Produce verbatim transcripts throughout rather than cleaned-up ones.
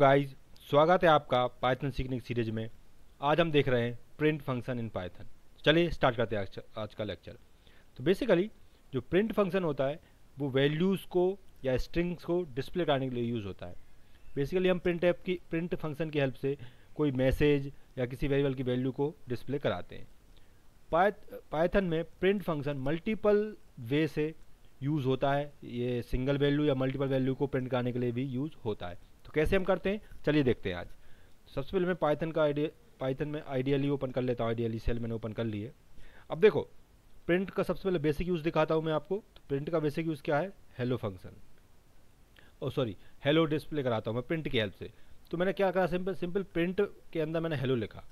Guys स्वागत है आपका पाइथन सीखने की सीरीज में। आज हम देख रहे हैं प्रिंट फंक्शन इन पाइथन। चलिए स्टार्ट करते हैं आज का लेक्चर। तो बेसिकली जो प्रिंट फंक्शन होता है वो वैल्यूज़ को या स्ट्रिंग्स को डिस्प्ले करने के लिए यूज़ होता है। बेसिकली हम प्रिंट ऐप की प्रिंट फंक्शन की हेल्प से कोई मैसेज या किसी वेरिएबल की वैल्यू को डिस्प्ले कराते हैं। पाइथन में प्रिंट फंक्शन मल्टीपल वे से यूज़ होता है। ये सिंगल वैल्यू या मल्टीपल वैल्यू को प्रिंट करने के लिए भी यूज़ होता है। तो कैसे हम करते हैं चलिए देखते हैं। आज सबसे पहले मैं पाइथन का आइडिया पाइथन में आईडीएलई ओपन कर लेता हूँ। आईडीएलई सेल मैंने ओपन कर लिए। अब देखो प्रिंट का सबसे पहले बेसिक यूज़ दिखाता हूँ मैं आपको। तो प्रिंट का बेसिक यूज़ क्या है, hello function oh sorry hello display कराता हूँ मैं प्रिंट की हेल्प से। तो मैंने क्या करा, सिंपल सिंपल प्रिंट के अंदर मैंने हेलो लिखा।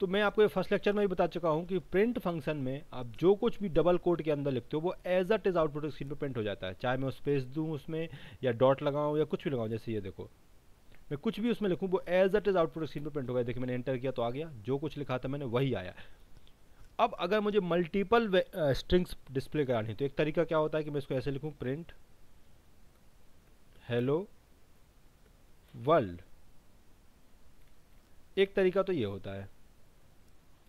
तो मैं आपको फर्स्ट लेक्चर में भी बता चुका हूँ कि प्रिंट फंक्शन में आप जो कुछ भी डबल कोट के अंदर लिखते हो वो as it is output screen पर प्रिंट हो जाता है। चाहे मैं स्पेस दूँ उसमें या डॉट लगाऊँ या कुछ भी लगाऊँ, जैसे ये देखो मैं कुछ भी उसमें लिखूँ वो as it is output screen पर प्रिंट हो गया। देखिए मैंने एंटर किया तो आ गया, जो कुछ लिखा था मैंने वही आया। अब अगर मुझे मल्टीपल स्ट्रिंग्स डिस्प्ले करानी तो एक तरीका क्या होता है कि मैं इसको ऐसे लिखूँ, प्रिंट हेलो वर्ल्ड। एक तरीका तो ये होता है,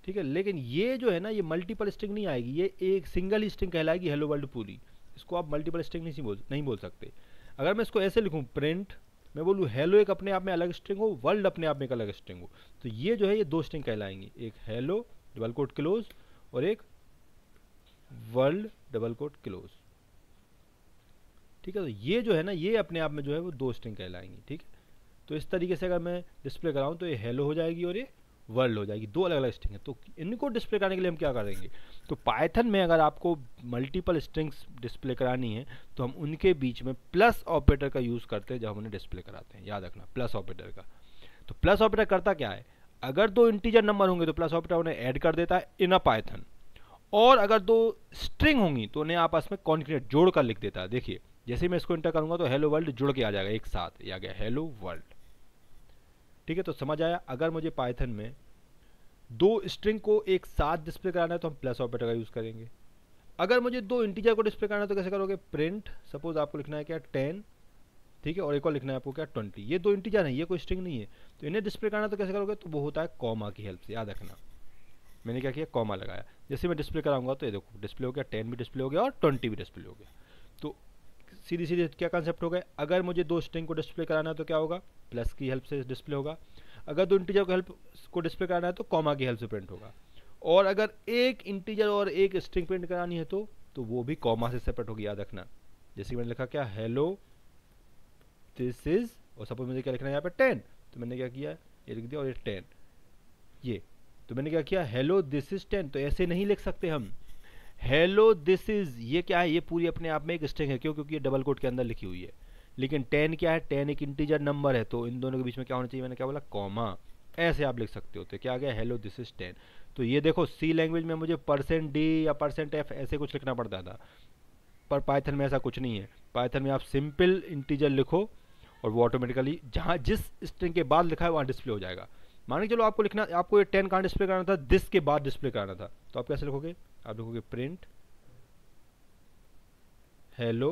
ठीक है। लेकिन ये जो है ना ये मल्टीपल स्ट्रिंग नहीं आएगी, ये एक सिंगल ही स्ट्रिंग कहलाएगी हेलो वर्ल्ड पूरी। इसको आप मल्टीपल स्ट्रिंग नहीं बोल नहीं बोल सकते। अगर मैं इसको ऐसे लिखूं प्रिंट, मैं बोलूँ हेलो एक अपने आप में अलग स्ट्रिंग हो, वर्ल्ड अपने आप में एक अलग स्ट्रिंग हो, तो ये जो है ये दो स्ट्रिंग कहलाएंगी, एक हेलो डबल कोट क्लोज और एक वर्ल्ड डबल कोट क्लोज, ठीक है। तो ये जो है ना ये अपने आप में जो है वो दो स्ट्रिंग कहलाएंगी, ठीक है। तो इस तरीके से अगर मैं डिस्प्ले कराऊँ तो ये हेलो हो जाएगी और ये वर्ल्ड हो जाएगी, दो अलग अलग स्ट्रिंग है। तो इनको डिस्प्ले कराने के लिए हम क्या करेंगे, तो पाइथन में अगर आपको मल्टीपल स्ट्रिंग्स डिस्प्ले करानी है तो हम उनके बीच में प्लस ऑपरेटर का यूज़ करते हैं जब हम उन्हें डिस्प्ले कराते हैं। याद रखना प्लस ऑपरेटर का। तो प्लस ऑपरेटर करता क्या है, अगर दो इंटीजर नंबर होंगे तो प्लस ऑपरेटर उन्हें ऐड कर देता है इन अ पाइथन, और अगर दो स्ट्रिंग होंगी तो उन्हें आपस में कॉन्कैटिनेट जोड़ कर लिख देता है। देखिए जैसे मैं इसको इंटर करूँगा तो हेलो वर्ल्ड जुड़ के आ जाएगा, एक साथ ये आ गया हेलो वर्ल्ड, ठीक है। तो समझ आया, अगर मुझे पाइथन में दो स्ट्रिंग को एक साथ डिस्प्ले कराना है तो हम प्लस ऑपरेटर का यूज़ करेंगे। अगर मुझे दो इंटीजर को डिस्प्ले कराना है तो कैसे करोगे, प्रिंट सपोज आपको लिखना है क्या टेन, ठीक है, और एक और लिखना है आपको क्या ट्वेंटी। ये दो इंटीजर हैं, ये कोई स्ट्रिंग नहीं है, तो इन्हें डिस्प्ले कराना तो कैसे करोगे, तो वो होता है कॉमा की हेल्प से। याद रखना मैंने क्या किया, कॉमा लगाया। जैसे मैं डिस्प्ले कराऊंगा तो ये देखो डिस्प्ले हो गया, टेन भी डिस्प्ले हो गया और ट्वेंटी भी डिस्प्ले हो गया। तो सीधी सीधे क्या कंसेप्ट हो गया, अगर मुझे दो स्ट्रिंग को डिस्प्ले कराना है तो क्या होगा, प्लस की हेल्प से डिस्प्ले होगा। अगर दो इंटीजर को हेल्प को डिस्प्ले कराना है तो कॉमा की हेल्प से प्रिंट होगा, और अगर एक इंटीजर और एक स्ट्रिंग प्रिंट करानी है तो तो वो भी कॉमा से सेपरेट होगी। याद रखना जैसे मैंने लिखा क्या हेलो दिस इज, और सपोज मुझे क्या लिखना है यहाँ पे टेन, तो मैंने क्या किया ये लिख दिया और ये टेन, ये तो मैंने क्या किया हेलो दिस इज टेन। तो ऐसे नहीं लिख सकते हम, हेलो दिस इज़ ये क्या है, ये पूरी अपने आप में एक स्ट्रिंग है, क्यों, क्योंकि ये डबल कोट के अंदर लिखी हुई है। लेकिन टेन क्या है, टेन एक इंटीजर नंबर है, तो इन दोनों के बीच में क्या होना चाहिए, मैंने क्या बोला कॉमा, ऐसे आप लिख सकते हो। तो क्या आ गया हेलो दिस इज़ टेन। तो ये देखो सी लैंग्वेज में मुझे परसेंट डी या परसेंट एफ ऐसे कुछ लिखना पड़ता था, पर पाइथन में ऐसा कुछ नहीं है। पाइथन में आप सिंपल इंटीजर लिखो और वो ऑटोमेटिकली जहाँ जिस स्ट्रिंग के बाद लिखा है वहाँ डिस्प्ले हो जाएगा। मान के चलो आपको लिखना, आपको ये टेन कहाँ डिस्प्ले कराना था, दिस के बाद डिस्प्ले कराना था, तो आप कैसे लिखोगे, आप लिखोगे प्रिंट हेलो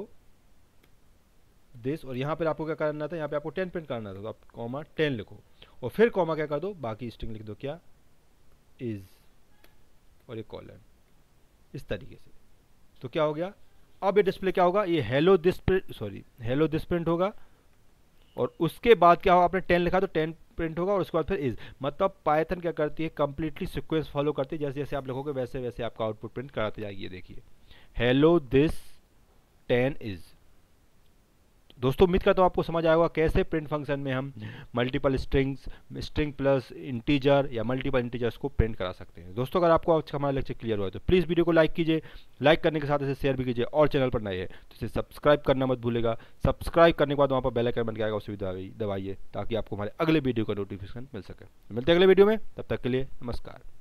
दिस, और यहाँ पर आपको क्या करना था, यहाँ पे आपको टेन प्रिंट करना था, तो आप कॉमा टेन लिखो और फिर कॉमा क्या कर दो, बाकी स्ट्रिंग लिख दो क्या इज और एक कॉलन, इस तरीके से। तो क्या हो गया, अब ये डिस्प्ले क्या होगा, ये hello this sorry hello this print होगा, और उसके बाद क्या हो, आपने टेन लिखा तो टेन प्रिंट होगा, और उसके बाद फिर इज। मतलब पाइथन क्या करती है, कंप्लीटली सीक्वेंस फॉलो करती है। जैसे जैसे आप लिखोगे वैसे वैसे आपका आउटपुट प्रिंट कराते जाएगी। देखिए हेलो दिस टेन इज। दोस्तों उम्मीद करता हूँ आपको समझ आया होगा कैसे प्रिंट फंक्शन में हम multiple strings, string plus integer या मल्टीपल इंटीजर्स को प्रिंट करा सकते हैं। दोस्तों अगर आपको आज हमारा लेक्चर क्लियर हुआ तो प्लीज़ वीडियो को लाइक कीजिए, लाइक करने के साथ इसे शेयर भी कीजिए, और चैनल पर नए हैं तो इसे सब्सक्राइब करना मत भूलेगा। सब्सक्राइब करने के बाद वहाँ पर बेल आइकन बन के आएगा, उसे भी दबाइए ताकि आपको हमारे अगले वीडियो का नोटिफिकेशन मिल सके। मिलते हैं अगले वीडियो में, तब तक के लिए नमस्कार।